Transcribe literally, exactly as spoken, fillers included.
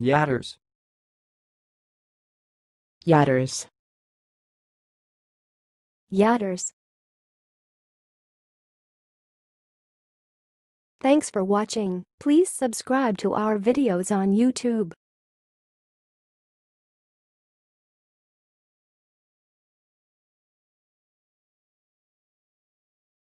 Yatters. Yatters. Yatters. Thanks for watching. Please subscribe to our videos on YouTube.